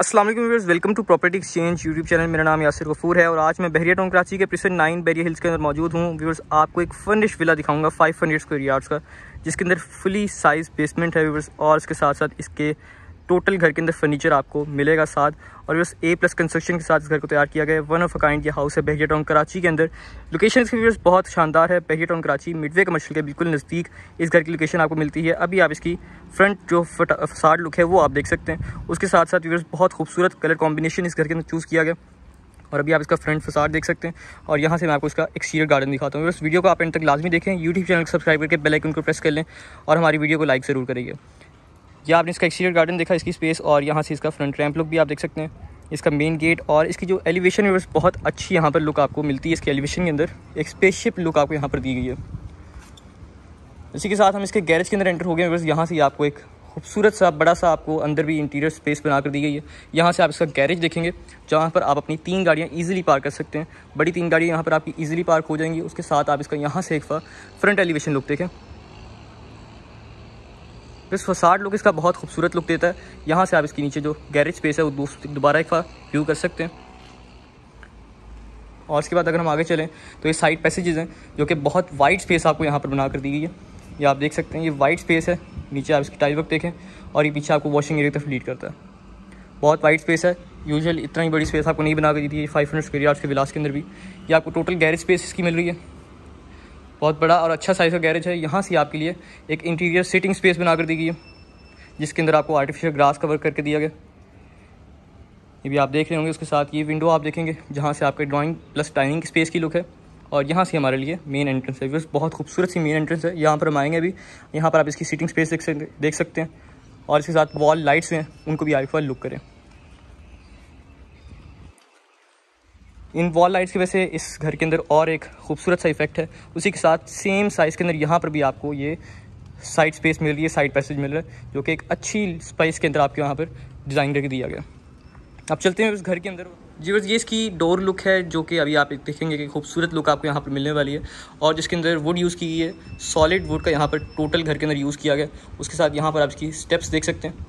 अस्सलाम वालेकुम viewers, welcome to property exchange YouTube channel. मेरा नाम यासिर गफूर है और आज मैं बहरिया टाउन कराची के प्रीसिंक्ट 9 बहरिया हिल्स के अंदर मौजूद हूँ। व्यूअर्स, आपको एक फर्निश विला दिखाऊंगा 500 स्क्वायर यार्ड्स का, जिसके अंदर फुली साइज बेसमेंट है व्यूअर्स, और इसके साथ साथ इसके टोटल घर के अंदर फर्नीचर आपको मिलेगा साथ। और व्यूअर्स A+ कंस्ट्रक्शन के साथ इस घर को तैयार किया गया है। वन ऑफ अ काइंड ये हाउस है बहरिया टाउन कराची के अंदर। लोकेशन इसकी व्यूअर्स बहुत शानदार है। Bahria town Karachi midway commercial के बिल्कुल नज़दीक इस घर की लोकेशन आपको मिलती है। अभी आप इसकी फ्रंट जो फसाड लुक है वो आप देख सकते हैं। उसके साथ साथ व्यूअर्स बहुत खूबसूरत कलर कॉम्बिनेशन इस घर के अंदर चूज़ किया गया और अभी आप इसका फ्रंट फसाड देख सकते हैं। और यहाँ से मैं आपको इसका एक्सटीरियर गार्डन दिखाता हूँ। व्यूअर्स, वीडियो को आप एंड तक लाजमी देखें, यूट्यूब चैनल को सब्सक्राइब करके बेल आइकन को प्रेस कर लें और हमारी वीडियो को लाइक ज़रूर करेंगे। या आपने इसका एक्सटीरियर गार्डन देखा, इसकी स्पेस, और यहाँ से इसका फ्रंट रैंप लुक भी आप देख सकते हैं, इसका मेन गेट, और इसकी जो एलिवेशन है बहुत अच्छी यहाँ पर लुक आपको मिलती है। इसके एलिवेशन के अंदर एक स्पेसशिप लुक आपको यहाँ पर दी गई है। इसी के साथ हम इसके गैरेज के अंदर एंटर हो गए। बस यहाँ से आपको एक खूबसूरत सा बड़ा सा आपको अंदर भी इंटीरियर स्पेस बना कर दी गई है। यहाँ से आप इसका गैरेज देखेंगे जहाँ पर आप अपनी 3 गाड़ियाँ ईजिली पार्क कर सकते हैं। बड़ी 3 गाड़ियाँ यहाँ पर आपकी ईजिली पार्क हो जाएंगी। उसके साथ आप इसका यहाँ से एक फ्रंट एलिवेशन लुक देखें। इस फसाड लुक इसका बहुत खूबसूरत लुक देता है। यहाँ से आप इसके नीचे जो गैरेज स्पेस है वो दोबारा एक बार व्यू कर सकते हैं। और इसके बाद अगर हम आगे चलें तो ये साइड पैसेजेस हैं जो कि बहुत वाइड स्पेस आपको यहाँ पर बना कर दी गई है। ये आप देख सकते हैं, ये वाइड स्पेस है। नीचे आप इसकी टाइल वर्क देखें और ये पीछे आपको वॉशिंग एरिया की तरफ लीड करता है। बहुत वाइड स्पेस है। यूजुअल इतना ही बड़ी स्पेस आपको नहीं बना कर दी थी 500 स्क्वायर यार्ड्स के विलास के अंदर भी। ये आपको टोटल गैरेज स्पेस इसकी मिल रही है। बहुत बड़ा और अच्छा साइज़ का गैरेज है। यहाँ से आपके लिए एक इंटीरियर सिटिंग स्पेस बना कर दी गई है जिसके अंदर आपको आर्टिफिशियल ग्रास कवर करके दिया गया, ये भी आप देख रहे होंगे। उसके साथ ये विंडो आप देखेंगे जहाँ से आपके ड्राइंग प्लस डाइनिंग स्पेस की लुक है। और यहाँ से हमारे लिए मेन एंट्रेंस है। बहुत खूबसूरत सी मेन एंट्रेंस है। यहाँ पर हम आएँगे अभी, यहाँ पर आप इसकी सिटिंग स्पेस देख सकते हैं। और इसके साथ वॉल लाइट्स हैं, उनको भी आप लुक करें। इन वॉल लाइट्स की वजह से इस घर के अंदर और एक खूबसूरत सा इफेक्ट है। उसी के साथ सेम साइज़ के अंदर यहाँ पर भी आपको ये साइड स्पेस मिल रही है, साइड पैसेज मिल रहा है, जो कि एक अच्छी स्पाइस के अंदर आपके यहाँ पर डिज़ाइन करके दिया गया। अब चलते हैं उस घर के अंदर। जी बस, ये इसकी डोर लुक है जो कि अभी आप देखेंगे कि खूबसूरत लुक आपको यहाँ पर मिलने वाली है। और जिसके अंदर वुड यूज़ की गई है, सॉलिड वुड का यहाँ पर टोटल घर के अंदर यूज़ किया गया। उसके साथ यहाँ पर आप इसकी स्टेप्स देख सकते हैं।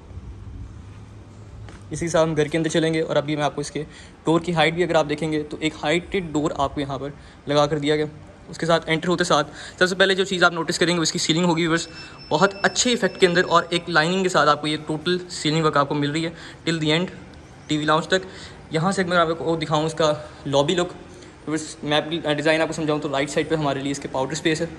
इसी के साथ हम घर के अंदर चलेंगे और अभी मैं आपको इसके डोर की हाइट भी अगर आप देखेंगे तो एक हाइटेड डोर आपको यहाँ पर लगा कर दिया गया। उसके साथ एंटर होते साथ सबसे पहले जो चीज़ आप नोटिस करेंगे उसकी सीलिंग होगी व्यूअर्स, बहुत अच्छे इफेक्ट के अंदर और एक लाइनिंग के साथ आपको ये टोटल सीलिंग वर्क आपको मिल रही है till the end TV lounge तक। यहाँ से मैं आपको दिखाऊँ इसका lobby look viewers. Map design आपको समझाऊँ तो राइट साइड पर हमारे लिए इसके पाउडर स्पेस है।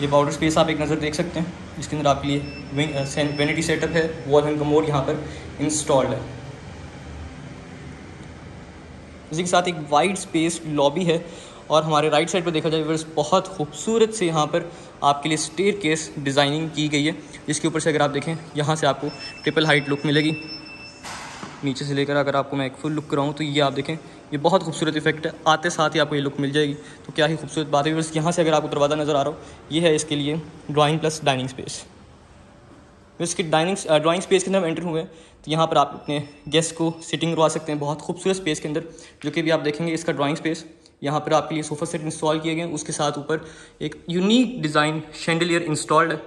ये पाउडर स्पेस आप एक नज़र देख सकते हैं, जिसके अंदर आपके लिए वेनिटी सेटअप है, वॉल हैंग कमोड यहाँ पर इंस्टॉल्ड है। इसी के साथ एक वाइड स्पेस लॉबी है। और हमारे राइट साइड पर देखा जाए व्यूअर्स, बहुत खूबसूरत से यहाँ पर आपके लिए स्टेयरकेस डिज़ाइनिंग की गई है, जिसके ऊपर से अगर आप देखें यहाँ से आपको ट्रिपल हाइट लुक मिलेगी। नीचे से लेकर अगर आपको मैं एक फुल लुक कराऊँ तो ये आप देखें, ये बहुत खूबसूरत इफेक्ट है। आते साथ ही आपको ये लुक मिल जाएगी, तो क्या ही खूबसूरत बात है व्यूअर्स। यहाँ से अगर आपको दरवाज़ा नज़र आ रहा हो, ये है इसके लिए ड्राइंग प्लस डाइनिंग स्पेस। इसके ड्राइंग स्पेस के अंदर हम एंटर हुए हैं तो यहाँ पर आप अपने गेस्ट को सिटिंग करवा सकते हैं बहुत खूबसूरत स्पेस के अंदर, जो कि भी आप देखेंगे इसका ड्राइंग स्पेस। यहाँ पर आपके लिए सोफ़ा सेट इंस्टॉल किए गए, उसके साथ ऊपर एक यूनिक डिज़ाइन शैंडलियर इंस्टॉल्ड है।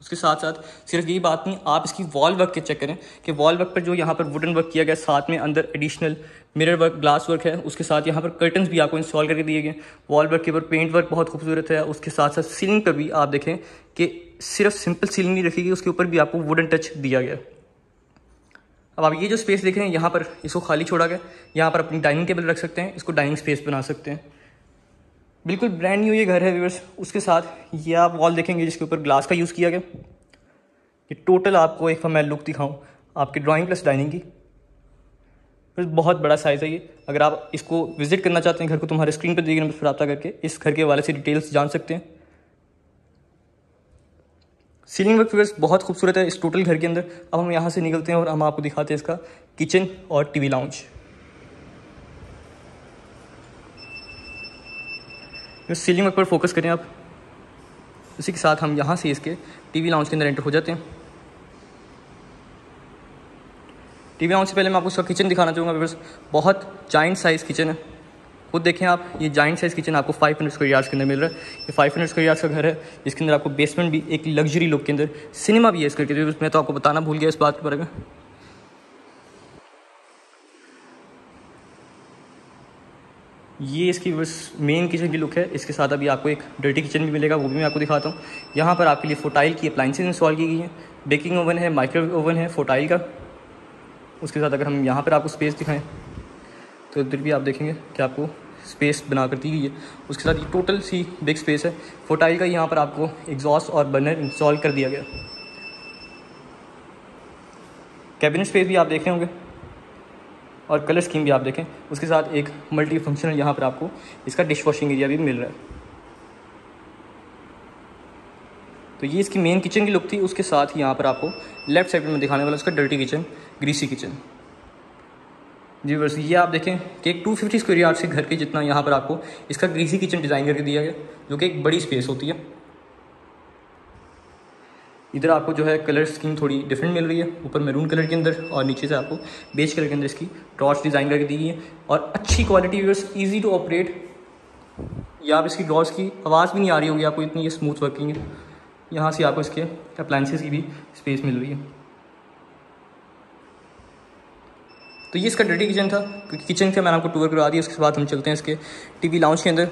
उसके साथ साथ सिर्फ यही बात नहीं, आप इसकी वॉल वर्क के चेक करें कि वॉल वर्क पर जो यहाँ पर वुडन वर्क किया गया, साथ में अंदर additional mirror work, glass work है। उसके साथ यहाँ पर कर्टन्स भी आपको इंस्टॉल करके दिए गए। वॉल वर्क के ऊपर पेंट वर्क बहुत खूबसूरत है। उसके साथ साथ सीलिंग पर भी आप देखें कि सिर्फ सिंपल सीलिंग नहीं रखी गई, उसके ऊपर भी आपको वुडन टच दिया गया। अब आप ये जो स्पेस देख रहे हैं यहाँ पर, इसको खाली छोड़ा गया। यहाँ पर अपनी डाइनिंग टेबल रख सकते हैं, इसको डाइनिंग स्पेस बना सकते हैं। बिल्कुल ब्रांड न्यू ये घर है व्यूअर्स। उसके साथ ये आप वॉल देखेंगे जिसके ऊपर ग्लास का यूज़ किया गया। ये टोटल आपको एक मैं लुक दिखाऊं आपके ड्राइंग प्लस डाइनिंग की फिर। बहुत बड़ा साइज़ है ये। अगर आप इसको विजिट करना चाहते हैं घर को, तुम्हारे स्क्रीन पर दिए गए नंबर पर रब्ता करके इस घर के हवाले से डिटेल्स जान सकते हैं। सीलिंग वर्क व्यूअर्स बहुत खूबसूरत है इस टोटल घर के अंदर। अब हम यहाँ से निकलते हैं और हम आपको दिखाते हैं इसका किचन और टीवी लाउंज। सीलिंग वर्क पर फोकस करें आप। उसी के साथ हम यहाँ से इसके टीवी लाउंज के अंदर एंटर हो जाते हैं। टीवी लाउंज से पहले मैं आपको उसका किचन दिखाना चाहूँगा व्यूअर्स। बहुत जाइंट साइज़ किचन है। खुद देखें आप। ये जाइंट साइज़ किचन आपको 500 स्क्वायर यार्ड्स के अंदर मिल रहा है। ये 500 स्क्वायर यार्ड्स का घर है, इसके अंदर आपको बेसमेंट भी एक लग्जरी लुक के अंदर, सिनेमा भी है इसके अंदर। मैं तो आपको बताना भूल गया इस बात के बारे में। ये इसकी बस मेन किचन की लुक है। इसके साथ अभी आपको एक डर्टी किचन भी मिलेगा, वो भी मैं आपको दिखाता हूँ। यहाँ पर आपके लिए फोटाइल की अप्लाइंसेज इंस्टॉल की गई हैं, बेकिंग ओवन है, माइक्रोवेव ओवन है फोटाइल का। उसके साथ अगर हम यहाँ पर आपको स्पेस दिखाएं तो इधर भी आप देखेंगे कि आपको स्पेस बना कर दी गई है। उसके साथ ये टोटल सी बिग स्पेस है फोटाइल का। यहाँ पर आपको एग्जॉस्ट और बर्नर इंस्टॉल कर दिया गया। कैबिनेट स्पेस भी आप देख रहे होंगे और कलर स्कीम भी आप देखें। उसके साथ एक मल्टी फंक्शनल यहाँ पर आपको इसका डिश वॉशिंग एरिया भी मिल रहा है। तो ये इसकी मेन किचन की लुक थी। उसके साथ ही यहाँ पर आपको लेफ्ट साइड में दिखाने वाला उसका डर्टी किचन, ग्रीसी किचन जी बस। ये आप देखें कि एक 250 स्क्वायर यार्ड से घर के जितना यहाँ पर आपको इसका ग्रीसी किचन डिज़ाइन करके दिया गया, जो कि एक बड़ी स्पेस होती है। इधर आपको जो है कलर स्कीम थोड़ी डिफरेंट मिल रही है, ऊपर मैरून कलर के अंदर और नीचे से आपको बेज कलर के अंदर इसकी डॉट्स डिज़ाइन करके दी गई है। और अच्छी क्वालिटी बस, ईजी टू ऑपरेट। या आप इसकी डॉट्स की आवाज़ भी नहीं आ रही होगी आपको, इतनी ये स्मूथ वर्किंग है। यहाँ से आपको इसके अप्लाइंसेस की भी स्पेस मिल रही है। तो ये इसका डर्टी किचन था। किचन का मैंने आपको टूर करवा दिया। उसके बाद हम चलते हैं इसके टीवी लाउंज के अंदर।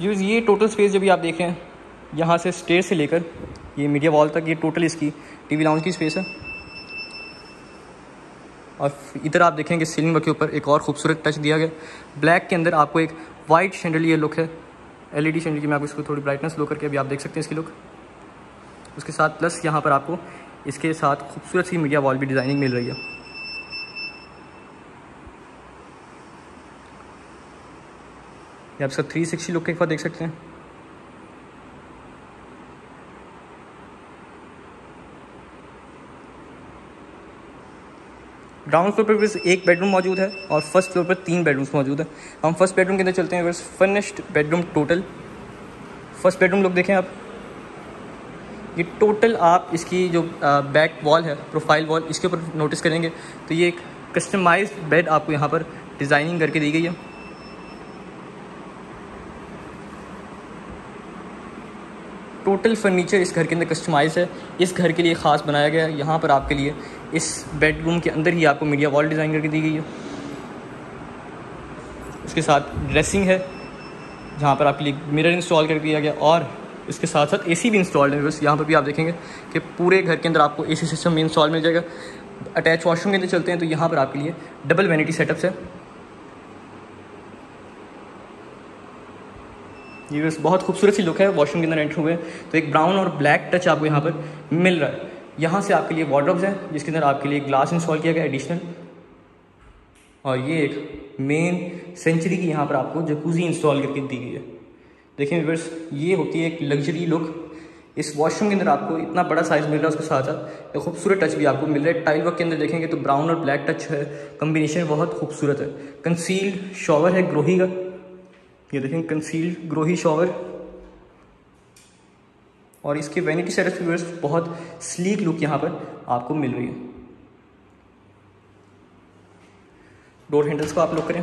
ये टोटल स्पेस जब भी आप देखें, यहाँ से स्टेयर से लेकर ये मीडिया वॉल तक, ये टोटल इसकी टीवी लाउंज की स्पेस है। और इधर आप देखेंगे सीलिंग वर्क के ऊपर एक और खूबसूरत टच दिया गया। ब्लैक के अंदर आपको एक वाइट शैंडलियर लुक है, एलईडी शैंडलियर। मैं आपको इसको थोड़ी ब्राइटनेस लो करके अभी आप देख सकते हैं इसकी लुक। उसके साथ प्लस यहाँ पर आपको इसके साथ खूबसूरत सी मीडिया वॉल भी डिज़ाइनिंग मिल रही है। ये आप सब 360 लुक एक बार देख सकते हैं। ग्राउंड फ्लोर पर बस एक बेडरूम मौजूद है और फर्स्ट फ्लोर पर 3 बेडरूम्स मौजूद हैं। हम फर्स्ट बेडरूम के अंदर चलते हैं। बस furnished bedroom total, first bedroom look देखें आप। ये टोटल आप इसकी जो बैक वॉल है, प्रोफाइल वॉल, इसके ऊपर नोटिस करेंगे तो ये एक कस्टमाइज्ड बेड आपको यहाँ पर डिज़ाइनिंग करके दी गई है। टोटल फर्नीचर इस घर के अंदर कस्टमाइज है, इस घर के लिए ख़ास बनाया गया है। यहाँ पर आपके लिए इस बेडरूम के अंदर ही आपको मीडिया वॉल डिज़ाइन करके दी गई है। इसके साथ ड्रेसिंग है, जहाँ पर आपके लिए मिरर इंस्टॉल कर दिया गया और इसके साथ साथ एसी भी इंस्टॉल्ड है। बस यहाँ पर भी आप देखेंगे कि पूरे घर के अंदर आपको एसी सिस्टम भी इंस्टॉल मिल जाएगा। अटैच वॉशरूम के अंदर चलते हैं तो यहाँ पर आपके लिए डबल वैनिटी सेटअप्स है। ये बस बहुत खूबसूरत सी लुक है। वॉशरूम के अंदर एंटर हुए तो एक ब्राउन और ब्लैक टच आपको यहाँ पर मिल रहा है। यहाँ से आपके लिए वार्डरोब्स हैं, जिसके अंदर आपके लिए ग्लास इंस्टॉल किया गया एडिशनल। और ये एक मेन सेंचुरी की यहाँ पर आपको जकूजी इंस्टॉल करके दी गई है। देखिए बस, ये होती है एक लग्जरी लुक। इस वॉशरूम के अंदर आपको इतना बड़ा साइज़ मिल रहा है, उसके साथ साथ एक खूबसूरत टच भी आपको मिल रहा है। टाइल वर्क के अंदर देखेंगे तो ब्राउन और ब्लैक टच है, कम्बिनेशन बहुत खूबसूरत है। कंसील्ड शॉवर है ग्रोही का, ये देखें कंसील्ड ग्रोही शॉवर। और इसके वैनिटी सेटअप व्यूअर्स बहुत स्लीक लुक यहाँ पर आपको मिल रही है। डोर हैंडल्स को आप लुक करें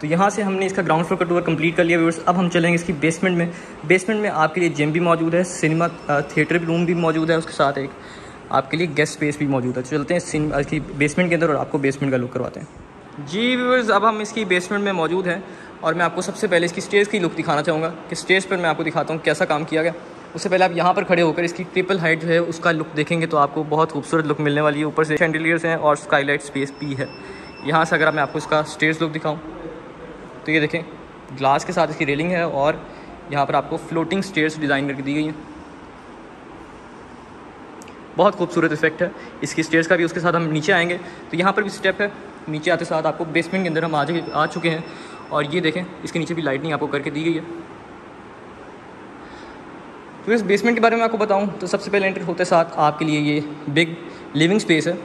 तो यहाँ से हमने इसका ग्राउंड फ्लोर का टूर कंप्लीट कर लिया व्यूअर्स। अब हम चलेंगे इसकी बेसमेंट में। बेसमेंट में आपके लिए जिम भी मौजूद है, सिनेमा थिएटर रूम भी मौजूद है, उसके साथ एक आपके लिए गेस्ट स्पेस भी मौजूद है। चलते हैं इसकी बेसमेंट के अंदर और आपको बेसमेंट का लुक करवाते हैं। जी व्यूअर्स, अब हम इसकी बेसमेंट में मौजूद हैं और मैं आपको सबसे पहले इसकी स्टेज की लुक दिखाना चाहूँगा कि स्टेज पर मैं आपको दिखाता हूँ कैसा काम किया गया। उससे पहले आप यहाँ पर खड़े होकर इसकी ट्रिपल हाइट जो है उसका लुक देखेंगे तो आपको बहुत खूबसूरत लुक मिलने वाली है। ऊपर से शैंडिलियर्स हैं और स्काईलाइट स्पेस भी है। यहाँ से अगर मैं आपको इसका स्टेज लुक दिखाऊँ तो ये देखें, ग्लास के साथ इसकी रेलिंग है और यहाँ पर आपको फ्लोटिंग स्टेयर्स डिज़ाइन करके दी गई हैं। बहुत खूबसूरत इफेक्ट है इसकी स्टेयर्स का भी। उसके साथ हम नीचे आएंगे तो यहाँ पर भी स्टेप है। नीचे आते साथ आपको बेसमेंट के अंदर हम आ चुके हैं और ये देखें, इसके नीचे भी लाइटनिंग आपको करके दी गई है। तो इस बेसमेंट के बारे में आपको बताऊं तो सबसे पहले एंटर होते साथ आपके लिए ये बिग लिविंग स्पेस है।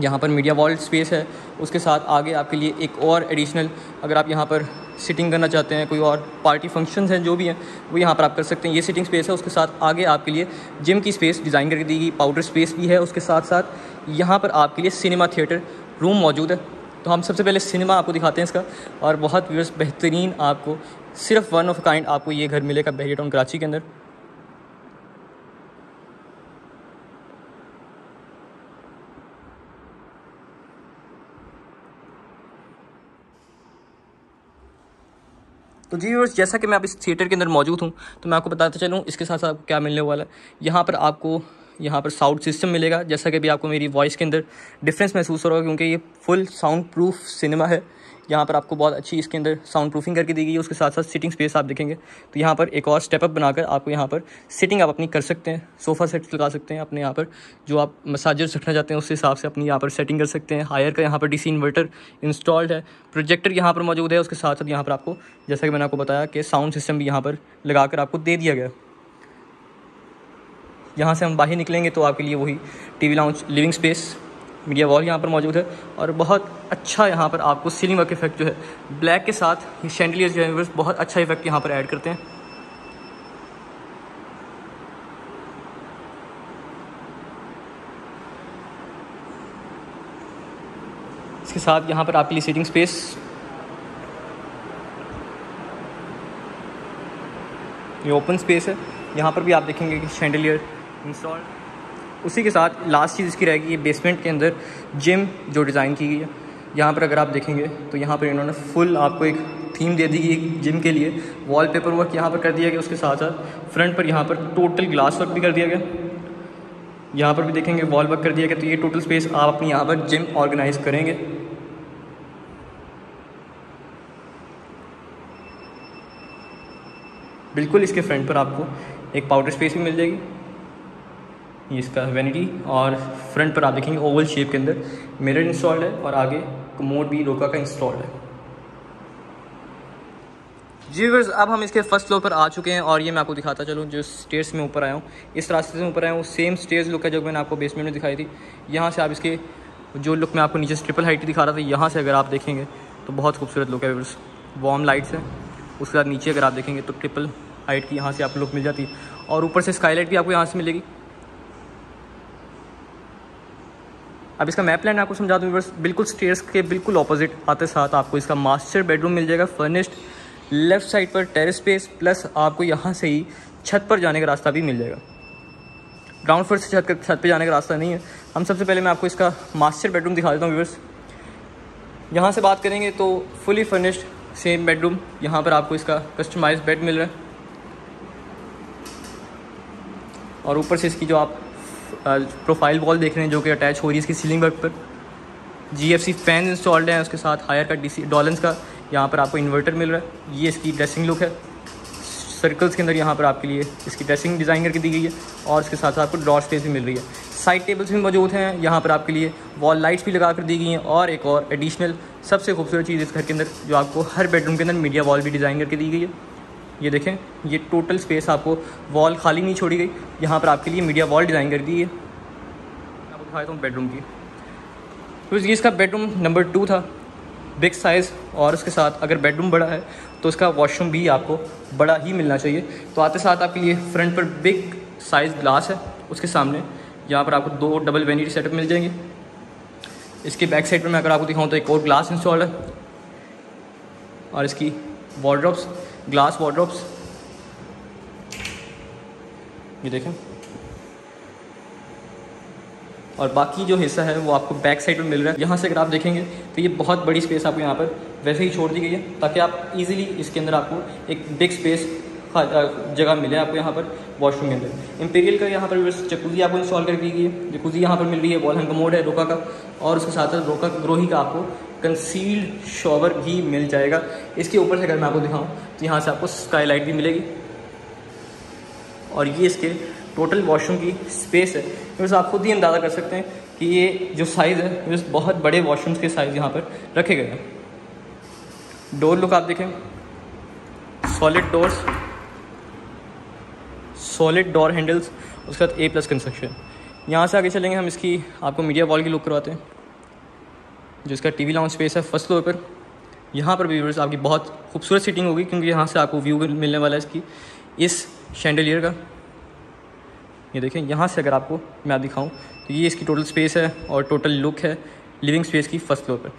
यहाँ पर मीडिया वॉल स्पेस है, उसके साथ आगे आपके लिए एक और एडिशनल, अगर आप यहाँ पर सिटिंग करना चाहते हैं, कोई और पार्टी फंक्शंस हैं जो भी हैं वो यहाँ पर आप कर सकते हैं। ये सिटिंग स्पेस है, उसके साथ आगे आपके लिए जिम की स्पेस डिज़ाइन करके दी गई, पाउडर स्पेस भी है, उसके साथ साथ यहाँ पर आपके लिए सिनेमा थिएटर रूम मौजूद है। तो हम सबसे पहले सिनेमा आपको दिखाते हैं इसका, और बहुत व्यूअर्स बेहतरीन आपको सिर्फ वन ऑफ काइंड आपको ये घर मिलेगा बहरिया टाउन कराची के अंदर। तो जी व्यूअर्स, जैसा कि मैं आप इस थिएटर के अंदर मौजूद हूँ तो मैं आपको बताता चलूँ इसके साथ साथ क्या मिलने वाला है। यहाँ पर आपको यहाँ पर साउंड सिस्टम मिलेगा, जैसा कि भी आपको मेरी वॉइस के अंदर डिफरेंस महसूस हो रहा है क्योंकि ये फुल साउंड प्रूफ सिनेमा है। यहाँ पर आपको बहुत अच्छी इसके अंदर साउंड प्रूफिंग करके दी गई है, उसके साथ साथ सिटिंग स्पेस आप देखेंगे तो यहाँ पर एक और स्टेपअप बनाकर आपको यहाँ पर सिटिंग आप अपनी कर सकते हैं, सोफ़ा सेट्स लगा सकते हैं अपने यहाँ पर, जो आप मसाजर्स रखना चाहते हैं उस हिसाब से अपनी यहाँ पर सेटिंग कर सकते हैं। हायर का यहाँ पर डीसी इन्वर्टर इंस्टॉल्ड है, प्रोजेक्टर यहाँ पर मौजूद है, उसके साथ साथ यहाँ पर आपको जैसा कि मैंने आपको बताया कि साउंड सिस्टम भी यहाँ पर लगा कर आपको दे दिया गया। यहाँ से हम बाहर निकलेंगे तो आपके लिए वही TV lounge, living space, media wall यहाँ पर मौजूद है, और बहुत अच्छा यहाँ पर आपको सीलिंग वर्क इफेक्ट जो है ब्लैक के साथ शैंडलियर जो है बहुत अच्छा इफेक्ट यहाँ पर ऐड करते हैं। इसके साथ यहाँ पर आपके लिए सीटिंग स्पेस, ये ओपन स्पेस है, यहाँ पर भी आप देखेंगे कि शैंडलियर इंस्टॉल। उसी के साथ लास्ट चीज़ इसकी रहेगी ये बेसमेंट के अंदर जिम जो डिज़ाइन की गई है। यहाँ पर अगर आप देखेंगे तो यहाँ पर इन्होंने फुल आपको एक थीम दे दी गई जिम के लिए, वॉलपेपर वर्क यहाँ पर कर दिया गया, उसके साथ साथ फ्रंट पर यहाँ पर टोटल ग्लास वर्क भी कर दिया गया, यहाँ पर भी देखेंगे वॉल वर्क कर दिया गया। तो ये टोटल स्पेस आप अपनी यहाँ पर जिम ऑर्गेनाइज़ करेंगे। बिल्कुल इसके फ्रंट पर आपको एक पाउडर स्पेस भी मिल जाएगी, ये इसका वैनिटी, और फ्रंट पर आप देखेंगे ओवल शेप के अंदर मिरर इंस्टॉल्ड है, और आगे कमोड भी रोका का इंस्टॉल्ड है। जी व्यूअर्स, अब हम इसके फर्स्ट फ्लोर पर आ चुके हैं, और ये मैं आपको दिखाता चलूँ जो स्टेयर्स में ऊपर आया हूँ, इस रास्ते से ऊपर आया हूँ, सेम स्टेयर्स लुक है जो मैंने आपको बेसमेंट में दिखाई थी। यहाँ से आप इसके जो लुक मैं आपको नीचे ट्रिपल हाइट दिखा रहा था, यहाँ से अगर आप देखेंगे तो बहुत खूबसूरत लुक है व्यूअर्स, वार्म लाइट्स है, उसके बाद नीचे अगर आप देखेंगे तो ट्रिपल हाइट की यहाँ से आपको लुक मिल जाती है, और ऊपर से स्काईलाइट भी आपको यहाँ से मिलेगी। अब इसका मैप प्लान आपको समझा दूँ व्यूअर्स, बिल्कुल स्टेयर्स के बिल्कुल ऑपोजिट आते साथ आपको इसका मास्टर बेडरूम मिल जाएगा, फर्निश्ड, लेफ्ट साइड पर टेरेस स्पेस, प्लस आपको यहाँ से ही छत पर जाने का रास्ता भी मिल जाएगा। ग्राउंड फ्लोर से छत पर जाने का रास्ता नहीं है। हम सबसे पहले मैं आपको इसका मास्टर बेडरूम दिखा देता हूँ व्यूअर्स। यहाँ से बात करेंगे तो फुली फर्निश्ड सेम बेडरूम, यहाँ पर आपको इसका कस्टमाइज बेड मिल रहा है, और ऊपर से इसकी जो आप प्रोफाइल वॉल देख रहे हैं जो कि अटैच हो रही है इसकी सीलिंग वर्क पर, जीएफसी फैन इंस्टॉल्ड हैं, उसके साथ हायर का डीसी डॉलेंस का यहाँ पर आपको इन्वर्टर मिल रहा है। ये इसकी ड्रेसिंग लुक है, सर्कल्स के अंदर यहाँ पर आपके लिए इसकी ड्रेसिंग डिज़ाइन करके दी गई है, और इसके साथ आपको ड्रॉ स्पेस भी मिल रही है, साइड टेबल्स भी मौजूद हैं, यहाँ पर आपके लिए वॉल लाइट्स भी लगा कर दी गई हैं, और एक और एडिशनल सबसे खूबसूरत चीज़ इस घर के अंदर जो आपको हर बेडरूम के अंदर मीडिया वॉल भी डिज़ाइन करके दी गई है। ये देखें, ये टोटल स्पेस आपको वॉल खाली नहीं छोड़ी गई, यहाँ पर आपके लिए मीडिया वॉल डिज़ाइन कर दी है। आपको दिखा देता हूँ बेडरूम की, तो ये इसका बेडरूम नंबर 2 था, बिग साइज़, और उसके साथ अगर बेडरूम बड़ा है तो उसका वॉशरूम भी आपको बड़ा ही मिलना चाहिए। तो आते साथ आपके लिए फ्रंट पर बिग साइज़ ग्लास है, उसके सामने यहाँ पर आपको 2 डबल वैनिटी सेटअप मिल जाएंगे। इसके बैक साइड पर मैं अगर आपको दिखाऊँ तो एक और ग्लास इंस्टॉल है, और इसकी वार्डरोब्स, ग्लास वार्डरोब्स, ये देखें, और बाकी जो हिस्सा है वो आपको बैक साइड में मिल रहा है। यहाँ से अगर आप देखेंगे तो ये बहुत बड़ी स्पेस आपको यहाँ पर वैसे ही छोड़ दी गई है ताकि आप इजीली इसके अंदर आपको एक बिग स्पेस जगह मिले आपको यहाँ पर वॉशरूम के अंदर। इंपीरियल का यहाँ पर जकूजी आपको इंस्टॉल कर दी गई है, जकूजी यहाँ पर मिल रही है, वॉल हैंग कमोड है रोका का, और उसके साथ साथ रोका ग्रोही का आपको कंसील्ड शॉवर भी मिल जाएगा। इसके ऊपर से अगर मैं आपको दिखाऊँ तो यहाँ से आपको स्काईलाइट भी मिलेगी, और ये इसके टोटल वॉशरूम की स्पेस है। बस आप खुद ही अंदाज़ा कर सकते हैं कि ये जो साइज़ है बस बहुत बड़े वॉशरूम्स के साइज़ यहाँ पर रखे गए हैं। डोर लुक आप देखें, solid doors, solid door handles, उसके साथ A+ कंस्ट्रक्शन। यहाँ से आगे चलेंगे हम इसकी आपको मीडिया वॉल की लुक करवाते हैं, जिसका टीवी लाउंज स्पेस है फर्स्ट फ्लोर पर, यहाँ पर भी व्यूअर्स आपकी बहुत खूबसूरत सीटिंग होगी, क्योंकि यहाँ से आपको व्यू मिलने वाला है इसकी, इस शैंडलियर का। ये देखें, यहाँ से अगर आपको मैं दिखाऊँ तो ये इसकी टोटल स्पेस है और टोटल लुक है लिविंग स्पेस की फर्स्ट फ्लोर पर।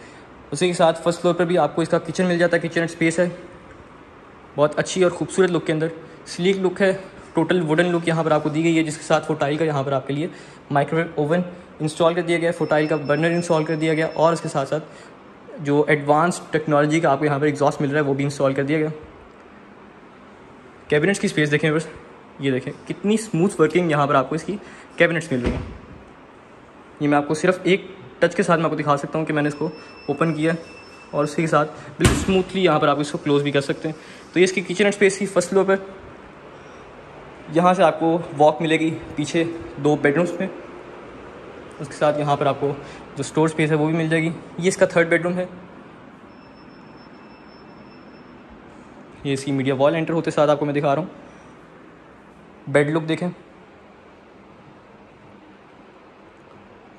उसी के साथ फर्स्ट फ्लोर पर भी आपको इसका किचन मिल जाता है, किचन स्पेस है बहुत अच्छी और ख़ूबसूरत लुक के अंदर, स्लीक लुक है। टोटल वुडन लुक यहाँ पर आपको दी गई है, जिसके साथ फोटाइल का यहाँ पर आपके लिए माइक्रोवेव ओवन इंस्टॉल कर दिया गया, फोटाइल का बर्नर इंस्टॉल कर दिया गया, और उसके साथ साथ जो एडवांस टेक्नोलॉजी का आपको यहाँ पर एग्जॉस्ट मिल रहा है वो भी इंस्टॉल कर दिया गया। कैबिनेट्स की स्पेस देखें बस, ये देखें कितनी स्मूथ वर्किंग यहाँ पर आपको इसकी कैबिनेट्स मिल रही हैं। ये मैं आपको सिर्फ एक टच के साथ मैं आपको दिखा सकता हूँ कि मैंने इसको ओपन किया और उसके साथ बिल्कुल स्मूथली यहाँ पर आप इसको क्लोज भी कर सकते हैं। तो ये इसकी किचन स्पेस की फर्स्ट फ्लोर पर, यहाँ से आपको वॉक मिलेगी पीछे दो बेडरूम्स में, उसके साथ यहाँ पर आपको जो स्टोर स्पेस है वो भी मिल जाएगी। ये इसका थर्ड बेडरूम है, ये इसकी मीडिया वॉल एंटर होते साथ आपको मैं दिखा रहा हूँ। बेड लुक देखें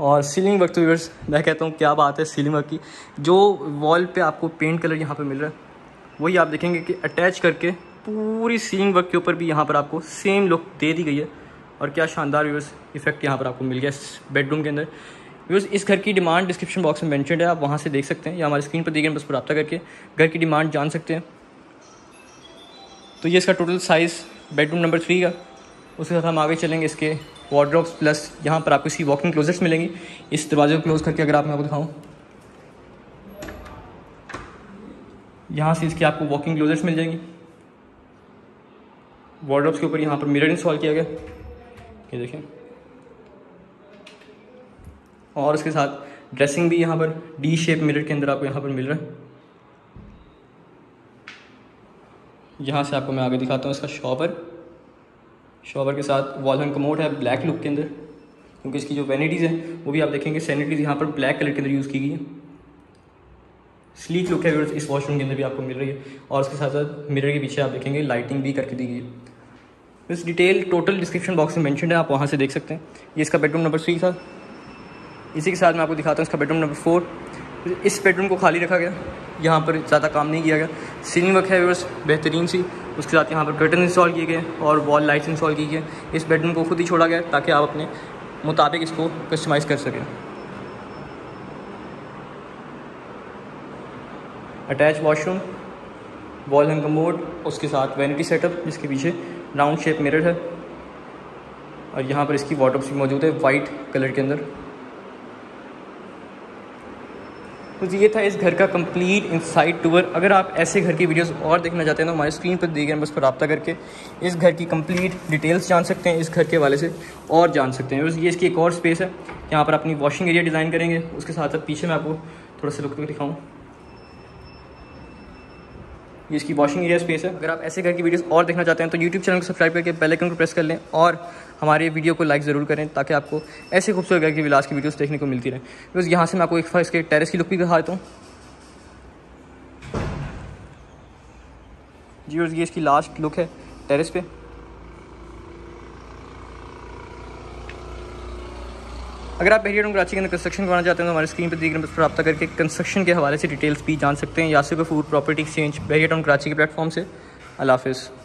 और सीलिंग वर्क, तो व्यूअर्स मैं कहता हूँ क्या बात है सीलिंग वर्क की। जो वॉल पे आपको पेंट कलर यहाँ पे मिल रहा है वही आप देखेंगे कि अटैच करके पूरी सीलिंग वर्क के ऊपर भी यहाँ पर आपको सेम लुक दे दी गई है। और क्या शानदार व्यूअर्स इफेक्ट यहाँ पर आपको मिल गया इस बेडरूम के अंदर। व्यूअर्स इस घर की डिमांड डिस्क्रिप्शन बॉक्स में मेंशनड है, आप वहाँ से देख सकते हैं या हमारी स्क्रीन पर दी गई बस पर रब्ता करके घर की डिमांड जान सकते हैं। तो ये इसका टोटल साइज़ बेडरूम नंबर 3 का। उसके साथ हम आगे चलेंगे इसके वार्डरोब्स प्लस यहाँ पर आपको इसकी वॉकिंग क्लोजेट्स मिलेंगी। इस दरवाजे को क्लोज करके अगर आप मैं आपको दिखाऊँ, यहाँ से इसकी आपको वॉकिंग क्लोजेट्स मिल जाएंगी। वार्डरोब्स के ऊपर यहाँ पर मिरर इंस्टॉल किया गया, ये देखें, और उसके साथ ड्रेसिंग भी यहाँ पर डी शेप मिरर के अंदर आपको यहाँ पर मिल रहा है। यहाँ से आपको मैं आगे दिखाता हूँ इसका शॉवर। शॉवर के साथ वॉल हैंग कमोड है ब्लैक लुक के अंदर, क्योंकि इसकी जो वैनिटीज़ है वो भी आप देखेंगे सैनिटीज़ यहाँ पर ब्लैक कलर के अंदर यूज़ की गई है। स्लीक लुक है व्यूअर्स इस वॉशरूम के अंदर भी आपको मिल रही है, और उसके साथ साथ मिरर के पीछे आप देखेंगे लाइटिंग भी करके दी गई है। इस डिटेल टोटल डिस्क्रिप्शन बॉक्स में मेंशन है, आप वहाँ से देख सकते हैं। ये इसका बेडरूम नंबर 3 था। इसी के साथ मैं आपको दिखाता हूँ इसका बेडरूम नंबर 4। इस बेडरूम को खाली रखा गया, यहाँ पर ज़्यादा काम नहीं किया गया। सीलिंग वर्क है व्यूअर्स बेहतरीन सी, उसके साथ यहाँ पर कर्टन इंस्टॉल किए गए और वॉल लाइट्स इंस्टॉल की गए। इस बेडरूम को खुद ही छोड़ा गया ताकि आप अपने मुताबिक इसको कस्टमाइज़ कर सकें। Attach washroom, wall hang commode, उसके साथ वैनिटी सेटअप जिसके पीछे राउंड शेप मिरर है, और यहाँ पर इसकी वार्डरोब्स भी मौजूद है वाइट कलर के अंदर। तो ये था इस घर का कंप्लीट इनसाइड टूर। अगर आप ऐसे घर की वीडियोस और देखना चाहते हैं तो हमारी स्क्रीन पर दिए गए नंबर्स पर रब्ता करके इस घर की कंप्लीट डिटेल्स जान सकते हैं, इस घर के हवाले से और जान सकते हैं। ये इसकी एक और स्पेस है, यहाँ पर अपनी वॉशिंग एरिया डिज़ाइन करेंगे। उसके साथ साथ पीछे मैं आपको थोड़ा सा रुक कर दिखाऊँ, ये इसकी वॉशिंग एरिया स्पेस है। अगर आप ऐसे घर की वीडियोस और देखना चाहते हैं तो YouTube चैनल को सब्सक्राइब करके बेल आइकन को प्रेस कर लें और हमारे वीडियो को लाइक ज़रूर करें ताकि आपको ऐसे खूबसूरत घर की विलास की वीडियोस देखने को मिलती रहें। बस यहाँ से मैं आपको एक बार इसके टेरेस की लुक भी दिखा देता हूँ जी। और ये इसकी लास्ट लुक है टेरेस पे। अगर आप बहरिया टाउन कराची के अंदर कंस्ट्रक्शन करवाना चाहते हैं तो हमारे स्क्रीन पर दी गई नंबर पर रब्ता करके कंस्ट्रक्शन के हवाले से डिटेल्स भी जान सकते हैं। Yasir Ghafoor property exchange Bahria town Karachi के प्लेटफॉर्म से। अल्लाह हाफिज़।